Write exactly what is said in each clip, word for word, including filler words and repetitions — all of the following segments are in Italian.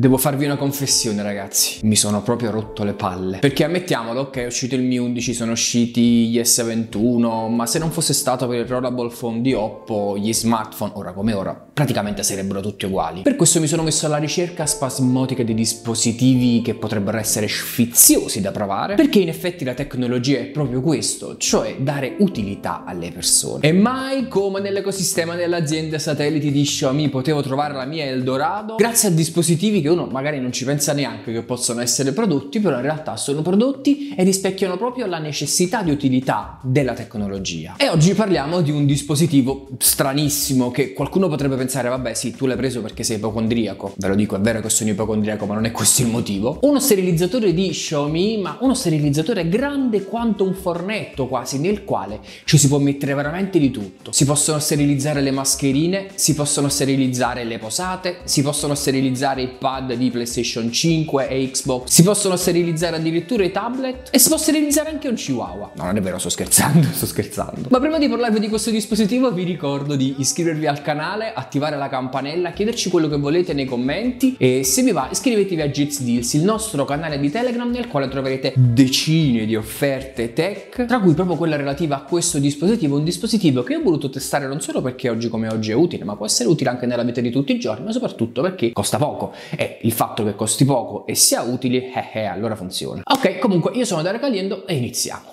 Devo farvi una confessione, ragazzi, mi sono proprio rotto le palle, perché ammettiamolo, ok, è uscito il Mi undici, sono usciti gli S ventuno, ma se non fosse stato per il Foldable Phone di Oppo, gli smartphone, ora come ora, praticamente sarebbero tutti uguali. Per questo mi sono messo alla ricerca spasmodica di dispositivi che potrebbero essere sfiziosi da provare, perché in effetti la tecnologia è proprio questo, cioè dare utilità alle persone. E mai come nell'ecosistema dell'azienda satelliti di Xiaomi potevo trovare la mia Eldorado grazie a dispositivi che uno magari non ci pensa neanche che possono essere prodotti, però in realtà sono prodotti e rispecchiano proprio la necessità di utilità della tecnologia. E oggi parliamo di un dispositivo stranissimo che qualcuno potrebbe pensare, vabbè sì, tu l'hai preso perché sei ipocondriaco. Ve lo dico, è vero che sono ipocondriaco, ma non è questo il motivo. Uno sterilizzatore di Xiaomi, ma uno sterilizzatore grande quanto un fornetto quasi, nel quale ci si può mettere veramente di tutto. Si possono sterilizzare le mascherine, si possono sterilizzare le posate, si possono sterilizzare i pad di PlayStation cinque e Xbox, si possono sterilizzare addirittura i tablet e si può sterilizzare anche un chihuahua. No, non è vero, sto scherzando, sto scherzando. Ma prima di parlarvi di questo dispositivo vi ricordo di iscrivervi al canale, attivare la campanella, chiederci quello che volete nei commenti e se vi va iscrivetevi a GizDeals, il nostro canale di Telegram nel quale troverete decine di offerte tech, tra cui proprio quella relativa a questo dispositivo, un dispositivo che ho voluto testare non solo perché oggi come oggi è utile, ma può essere utile anche nella vita di tutti i giorni, ma soprattutto perché costa poco. E il fatto che costi poco e sia utile, eh, eh, allora funziona. Ok, comunque io sono Dario Caliendo e iniziamo.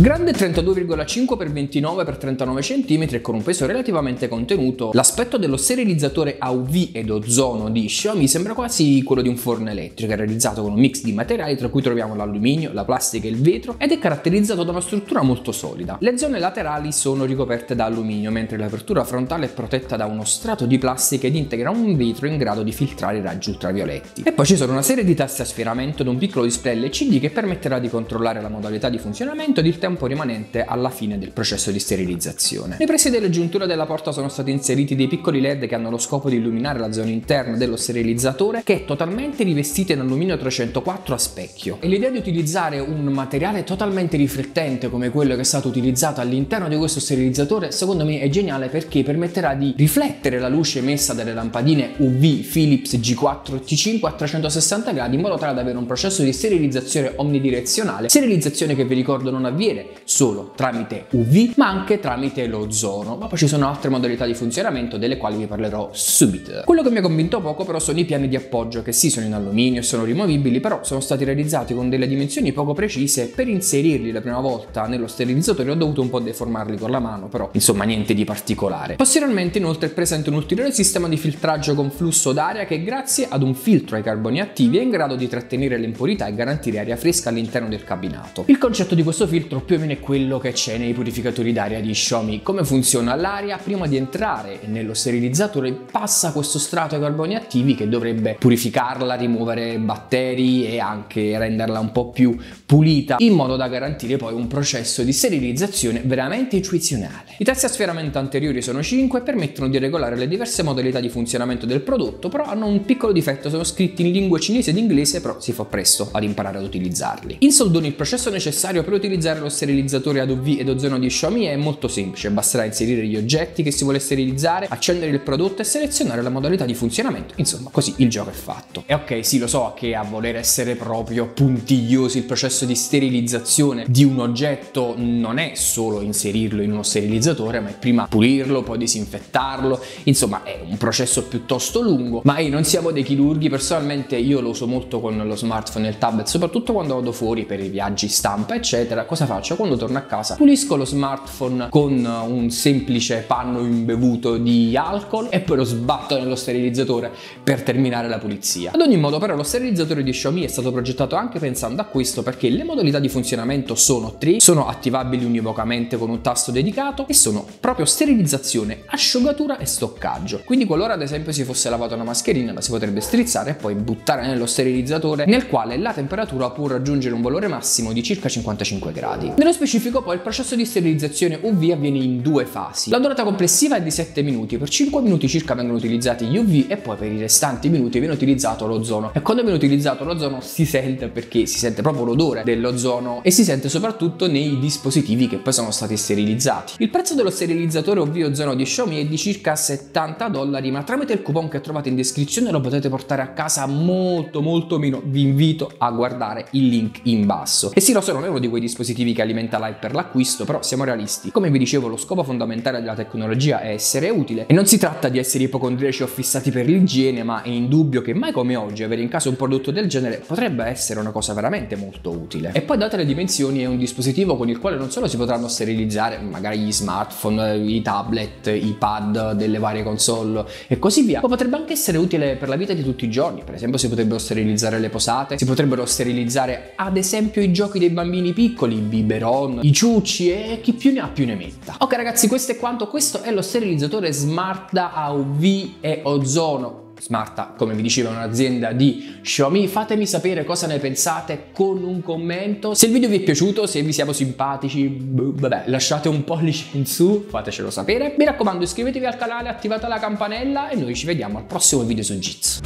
Grande trentadue virgola cinque per ventinove per trentanove centimetri e con un peso relativamente contenuto, l'aspetto dello sterilizzatore a U V ed ozono di Xiaomi sembra quasi quello di un forno elettrico, è realizzato con un mix di materiali tra cui troviamo l'alluminio, la plastica e il vetro ed è caratterizzato da una struttura molto solida. Le zone laterali sono ricoperte da alluminio, mentre l'apertura frontale è protetta da uno strato di plastica ed integra un vetro in grado di filtrare i raggi ultravioletti. E poi ci sono una serie di tasti a sfioramento ed un piccolo display L C D che permetterà di controllare la modalità di funzionamento ed il tempo rimanente alla fine del processo di sterilizzazione. Nei pressi delle giunture della porta sono stati inseriti dei piccoli L E D che hanno lo scopo di illuminare la zona interna dello sterilizzatore, che è totalmente rivestita in alluminio trecentoquattro a specchio. E l'idea di utilizzare un materiale totalmente riflettente come quello che è stato utilizzato all'interno di questo sterilizzatore secondo me è geniale, perché permetterà di riflettere la luce emessa dalle lampadine U V Philips G quattro T cinque a trecentosessanta gradi in modo tale da avere un processo di sterilizzazione omnidirezionale, sterilizzazione che vi ricordo non avviene solo tramite U V ma anche tramite l'ozono, ma poi ci sono altre modalità di funzionamento delle quali vi parlerò subito. Quello che mi ha convinto poco però sono i piani di appoggio che sì, sono in alluminio e sono rimovibili, però sono stati realizzati con delle dimensioni poco precise. Per inserirli la prima volta nello sterilizzatore ho dovuto un po' deformarli con la mano, però insomma niente di particolare. Posteriormente inoltre è presente un ulteriore sistema di filtraggio con flusso d'aria che grazie ad un filtro ai carboni attivi è in grado di trattenere le impurità e garantire aria fresca all'interno del cabinato. Il concetto di questo filtro più o meno è quello che c'è nei purificatori d'aria di Xiaomi. Come funziona? L'aria prima di entrare nello sterilizzatore passa questo strato ai carboni attivi che dovrebbe purificarla, rimuovere batteri e anche renderla un po' più pulita, in modo da garantire poi un processo di sterilizzazione veramente eccezionale. I tasti a sfioramento anteriori sono cinque e permettono di regolare le diverse modalità di funzionamento del prodotto, però hanno un piccolo difetto, sono scritti in lingua cinese ed inglese, però si fa presto ad imparare ad utilizzarli. In soldoni il processo necessario per utilizzare lo sterilizzatore ad U V ed ozono di Xiaomi è molto semplice, basterà inserire gli oggetti che si vuole sterilizzare, accendere il prodotto e selezionare la modalità di funzionamento, insomma così il gioco è fatto. E ok, sì, lo so che a voler essere proprio puntigliosi il processo di sterilizzazione di un oggetto non è solo inserirlo in uno sterilizzatore, ma è prima pulirlo, poi disinfettarlo, insomma è un processo piuttosto lungo, ma ehi, non siamo dei chirurghi. Personalmente io lo uso molto con lo smartphone e il tablet, soprattutto quando vado fuori per i viaggi stampa eccetera. Cosa faccio? Quando torno a casa pulisco lo smartphone con un semplice panno imbevuto di alcol e poi lo sbatto nello sterilizzatore per terminare la pulizia. Ad ogni modo però lo sterilizzatore di Xiaomi è stato progettato anche pensando a questo, perché le modalità di funzionamento sono tre, sono attivabili univocamente con un tasto dedicato e sono proprio sterilizzazione, asciugatura e stoccaggio. Quindi qualora ad esempio si fosse lavata una mascherina la si potrebbe strizzare e poi buttare nello sterilizzatore, nel quale la temperatura può raggiungere un valore massimo di circa cinquantacinque gradi. Xiaomi. Nello specifico poi il processo di sterilizzazione U V avviene in due fasi. La durata complessiva è di sette minuti, per cinque minuti circa vengono utilizzati gli U V e poi per i restanti minuti viene utilizzato l'ozono. E quando viene utilizzato l'ozono si sente, perché si sente proprio l'odore dell'ozono e si sente soprattutto nei dispositivi che poi sono stati sterilizzati. Il prezzo dello sterilizzatore U V ozono di Xiaomi è di circa settanta dollari, ma tramite il coupon che trovate in descrizione lo potete portare a casa molto molto meno. Vi invito a guardare il link in basso. E sì, lo so, non è uno di quei dispositivi che alimenta l'hype per l'acquisto, però siamo realisti. Come vi dicevo, lo scopo fondamentale della tecnologia è essere utile e non si tratta di essere ipocondriaci o fissati per l'igiene, ma è indubbio che mai come oggi avere in casa un prodotto del genere potrebbe essere una cosa veramente molto utile. E poi, date le dimensioni, è un dispositivo con il quale non solo si potranno sterilizzare magari gli smartphone, i tablet, i pad delle varie console e così via, ma potrebbe anche essere utile per la vita di tutti i giorni. Per esempio si potrebbero sterilizzare le posate, si potrebbero sterilizzare ad esempio i giochi dei bambini piccoli, i biberon, i ciucci e chi più ne ha più ne metta. Ok ragazzi, questo è quanto. Questo è lo sterilizzatore Smartda a U V e ozono. Smartda, come vi dicevo, è un'azienda di Xiaomi. Fatemi sapere cosa ne pensate con un commento. Se il video vi è piaciuto, se vi siamo simpatici, vabbè, lasciate un pollice in su, fatecelo sapere. Mi raccomando, iscrivetevi al canale, attivate la campanella e noi ci vediamo al prossimo video su Giz.